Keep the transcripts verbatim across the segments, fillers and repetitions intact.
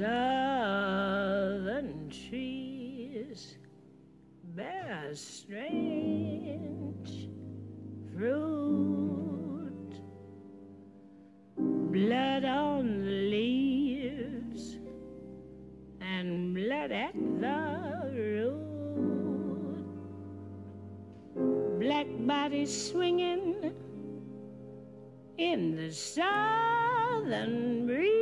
southern trees bear strange fruit, blood on the leaves and blood at the root, black bodies swinging in the southern breeze,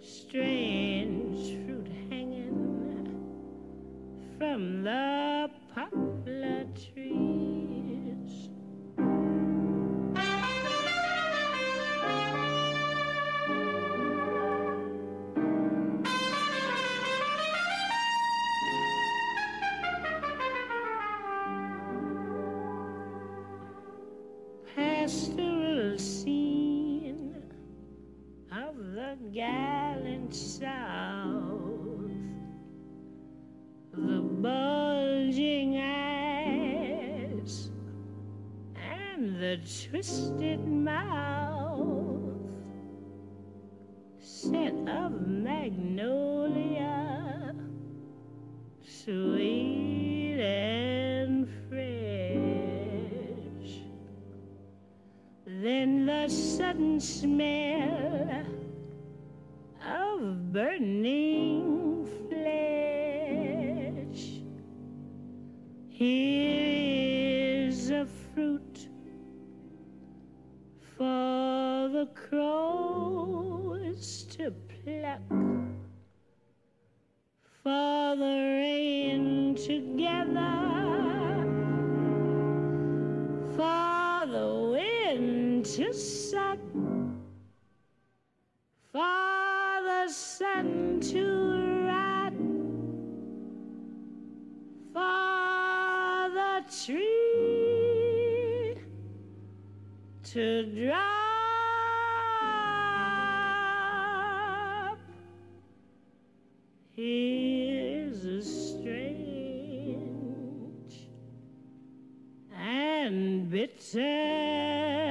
strange fruit hanging from the poplar trees. Pastoral scene of the gallant South, the bulging eyes and the twisted mouth, scent of magnolia, sweet and fresh. Then the sudden smell of burning flesh. Here is a fruit for the crows to pluck, for the rain to gather, for the wind to suck, for the sun to rot, for the tree to drop. Here's a strange and bitter